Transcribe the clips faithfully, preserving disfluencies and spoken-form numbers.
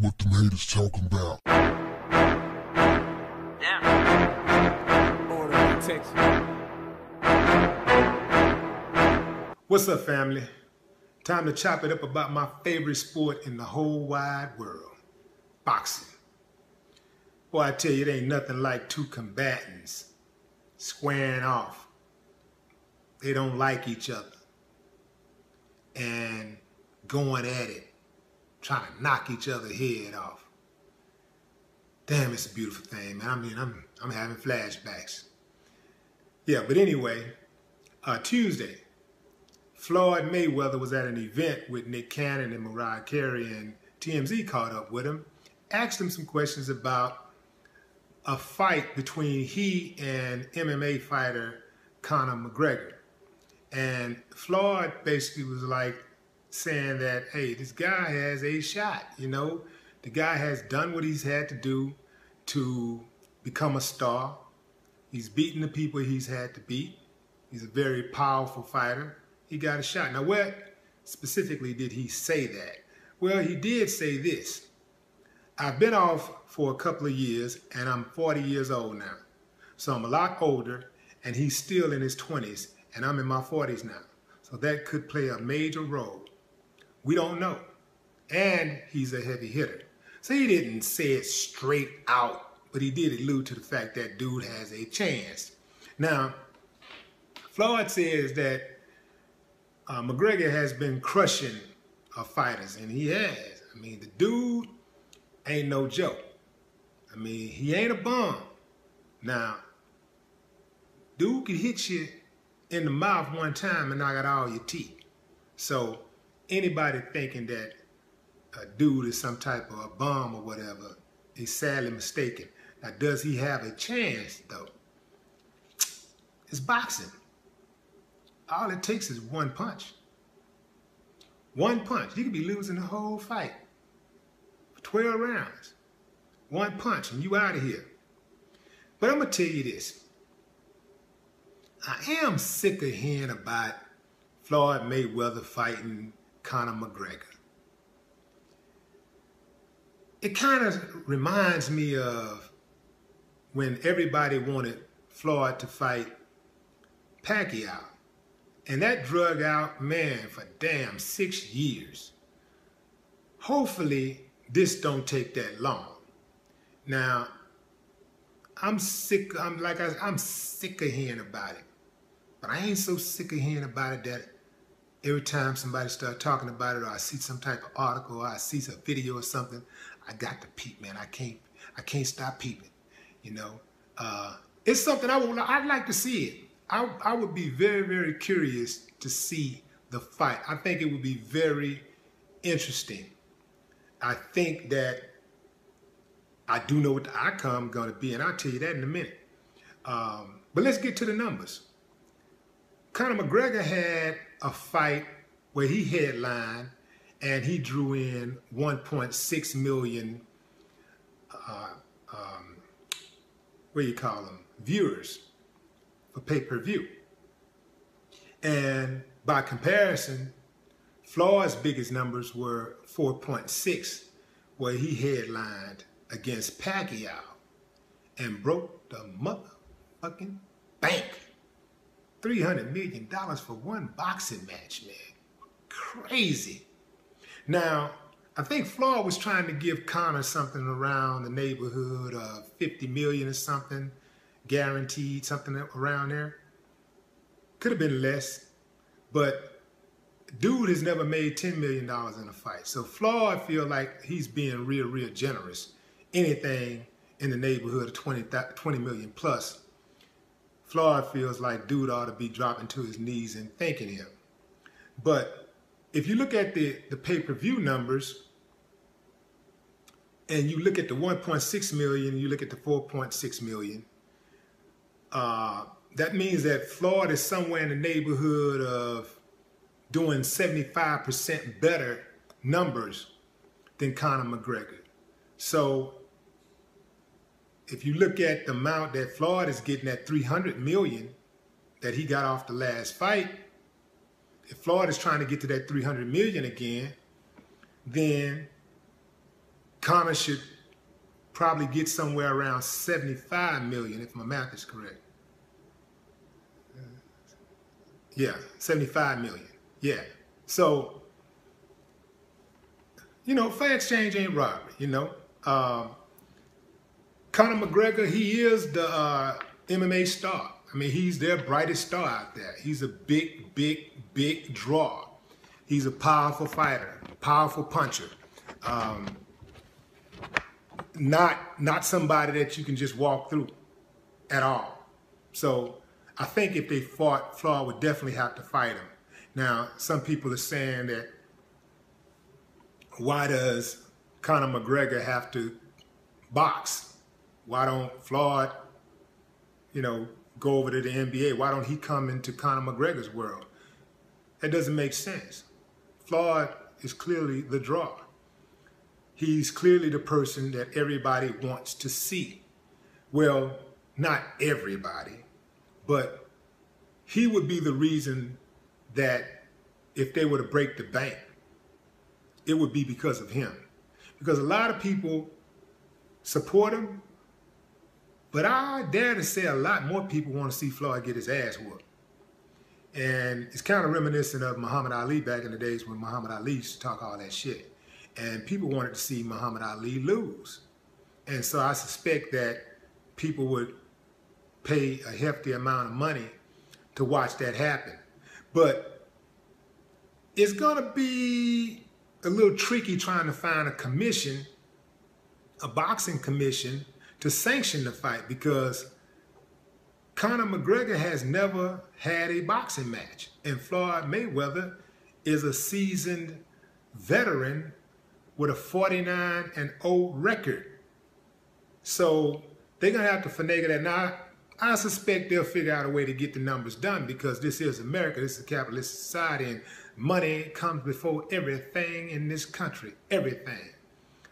what the haters talking about. Yeah. Order protection. What's up, family? Time to chop it up about my favorite sport in the whole wide world, boxing. Boy, I tell you, it ain't nothing like two combatants squaring off. They don't like each other and going at it, trying to knock each other's head off. Damn, it's a beautiful thing, man. I mean, I'm, I'm having flashbacks. Yeah, but anyway, uh, Tuesday, Floyd Mayweather was at an event with Nick Cannon and Mariah Carey, and T M Z caught up with him, asked him some questions about a fight between he and M M A fighter Conor McGregor. And Floyd basically was like saying that, hey, this guy has a shot, you know? The guy has done what he's had to do to become a star. He's beaten the people he's had to beat. He's a very powerful fighter. He got a shot. Now, where specifically did he say that? Well, he did say this. I've been off for a couple of years, and I'm forty years old now. So I'm a lot older, and he's still in his twenties, and I'm in my forties now. So that could play a major role. We don't know. And he's a heavy hitter. So he didn't say it straight out, but he did allude to the fact that dude has a chance. Now, Floyd says that Uh, McGregor has been crushing uh, fighters, and he has. I mean, the dude ain't no joke. I mean, he ain't a bum. Now, dude can hit you in the mouth one time and knock out all your teeth. So anybody thinking that a dude is some type of a bum or whatever is sadly mistaken. Now, does he have a chance, though? It's boxing. All it takes is one punch. One punch. You could be losing the whole fight. twelve rounds. One punch and you out of here. But I'm going to tell you this. I am sick of hearing about Floyd Mayweather fighting Conor McGregor. It kind of reminds me of when everybody wanted Floyd to fight Pacquiao. And that drug out, man, for damn six years. Hopefully, this don't take that long. Now, I'm sick, I'm like I, I'm sick of hearing about it. But I ain't so sick of hearing about it that every time somebody start talking about it, or I see some type of article, or I see some video or something, I got to peep, man. I can't, I can't stop peeping. You know, uh, it's something I would, I'd like to see it. I, I would be very, very curious to see the fight. I think it would be very interesting. I think that I do know what the outcome is going to be, and I'll tell you that in a minute. Um, but let's get to the numbers. Conor McGregor had a fight where he headlined, and he drew in one point six million, uh, um, what do you call them, viewers. For pay-per-view. And by comparison, Floyd's biggest numbers were four point six, where he headlined against Pacquiao and broke the motherfucking bank. three hundred million dollars for one boxing match, man. Crazy. Now, I think Floyd was trying to give Conor something around the neighborhood of fifty million dollars or something. Guaranteed, something around there. Could have been less, but dude has never made ten million dollars in a fight. So Floyd feel like he's being real, real generous. Anything in the neighborhood of twenty million plus, Floyd feels like dude ought to be dropping to his knees and thanking him. But if you look at the, the pay-per-view numbers, and you look at the one point six million, you look at the four point six million, Uh, that means that Floyd is somewhere in the neighborhood of doing seventy-five percent better numbers than Conor McGregor. So if you look at the amount that Floyd is getting at three hundred million dollars that he got off the last fight, if Floyd is trying to get to that three hundred million dollars again, then Conor should probably get somewhere around seventy-five million, if my math is correct. Yeah, seventy-five million. Yeah. So, you know, fair exchange ain't robbery, you know. Um, Conor McGregor, he is the uh, M M A star. I mean, he's their brightest star out there. He's a big, big, big draw. He's a powerful fighter, powerful puncher. Um, not, not somebody that you can just walk through at all. So I think if they fought, Floyd would definitely have to fight him. Now, some people are saying that why does Conor McGregor have to box? Why don't Floyd, you know, go over to the N B A? Why don't he come into Conor McGregor's world? That doesn't make sense. Floyd is clearly the draw. He's clearly the person that everybody wants to see. Well, not everybody, but he would be the reason that if they were to break the bank, it would be because of him. Because a lot of people support him, but I dare to say a lot more people want to see Floyd get his ass whooped. And it's kind of reminiscent of Muhammad Ali back in the days when Muhammad Ali used to talk all that shit. And people wanted to see Muhammad Ali lose. And so I suspect that people would pay a hefty amount of money to watch that happen. But it's going to be a little tricky trying to find a commission, a boxing commission, to sanction the fight, because Conor McGregor has never had a boxing match. And Floyd Mayweather is a seasoned veteran with a forty-nine and oh record. So they're going to have to finagle that. Now, I suspect they'll figure out a way to get the numbers done, because this is America, this is a capitalist society, and money comes before everything in this country, everything.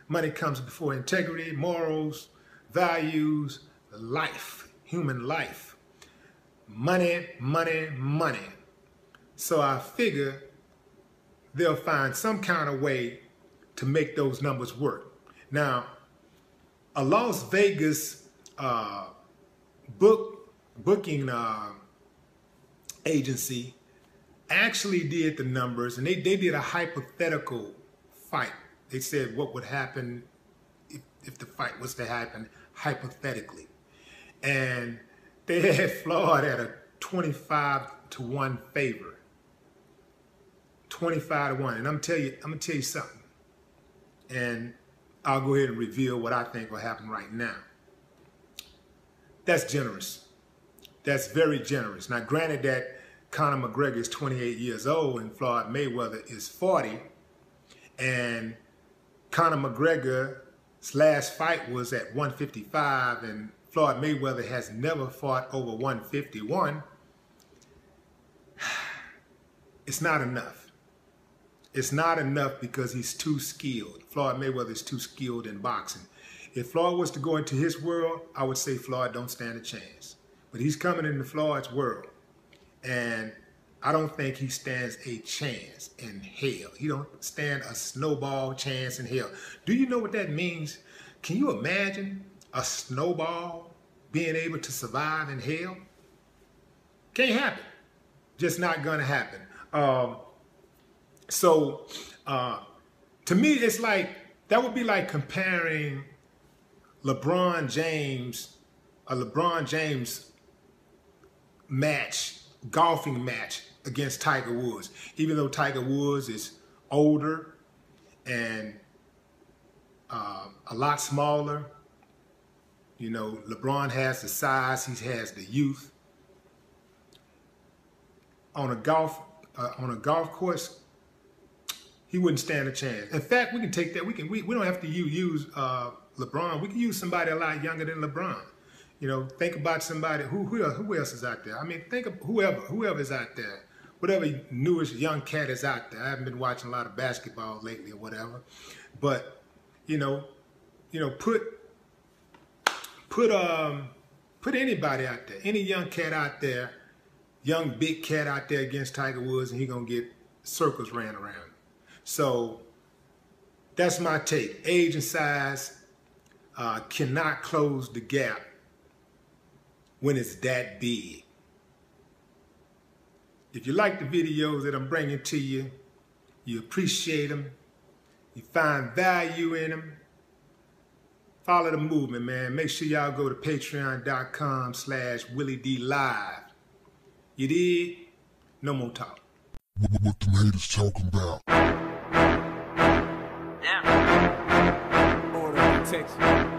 Money comes before integrity, morals, values, life, human life. Money, money, money. So I figure they'll find some kind of way to make those numbers work. Now, a Las Vegas uh, book booking uh, agency actually did the numbers, and they, they did a hypothetical fight. They said what would happen if, if the fight was to happen hypothetically. And they had Floyd at a twenty-five to one favor. twenty-five to one. And I'm gonna tell you, I'm gonna tell you something. And I'll go ahead and reveal what I think will happen right now. That's generous. That's very generous. Now, granted that Conor McGregor is twenty-eight years old and Floyd Mayweather is forty, and Conor McGregor's last fight was at one fifty-five, and Floyd Mayweather has never fought over one fifty-one. It's not enough. It's not enough because he's too skilled. Floyd Mayweather is too skilled in boxing. If Floyd was to go into his world, I would say Floyd don't stand a chance. But he's coming into Floyd's world, and I don't think he stands a chance in hell. He don't stand a snowball chance in hell. Do you know what that means? Can you imagine a snowball being able to survive in hell? Can't happen. Just not gonna happen. Um, so uh, to me, it's like, that would be like comparing LeBron James, a LeBron James match, golfing match against Tiger Woods. Even though Tiger Woods is older and uh, a lot smaller, you know, LeBron has the size, he has the youth. On a golf uh, on a golf course, he wouldn't stand a chance. In fact, we can take that. We can we, we don't have to use uh, LeBron. We can use somebody a lot younger than LeBron. You know, think about somebody, who, who, who else is out there? I mean, think of whoever, whoever is out there, whatever newest young cat is out there. I haven't been watching a lot of basketball lately or whatever, but, you know, you know, put, put, um, put anybody out there, any young cat out there, young big cat out there against Tiger Woods, and he's going to get circles ran around. So that's my take. Age and size uh, cannot close the gap when it's that big. If you like the videos that I'm bringing to you, you appreciate them, you find value in them, follow the movement, man. Make sure y'all go to patreon.com slash williedlive. You did? No more talk. What, what the haters talking about? Yeah. Order in Texas.